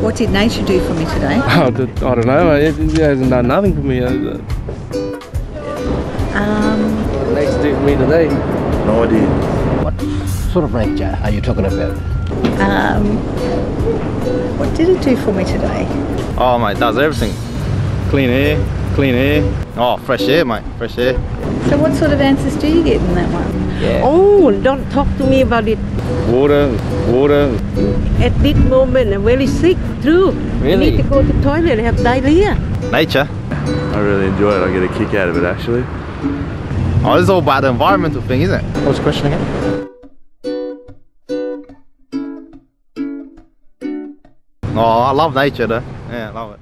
What did nature do for me today? Oh, I don't know, it hasn't done nothing for me. What nature did for me today? No idea. What sort of nature are you talking about? What did it do for me today? Oh mate, it does everything. Clean air. Oh, fresh air mate, fresh air. So what sort of answers do you get in that one? Yeah. Oh, don't talk to me about it. Water. At this moment I'm very sick, true. Really? I need to go to the toilet and have diarrhea. Nature. I really enjoy it, I get a kick out of it actually. Oh, this is all about the environmental thing, isn't it? What was the question again? Oh, I love nature though. Yeah, I love it.